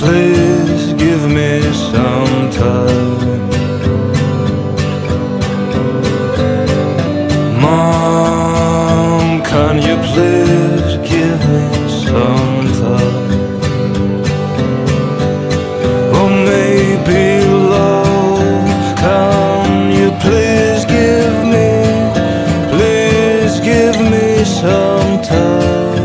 Please give me some time.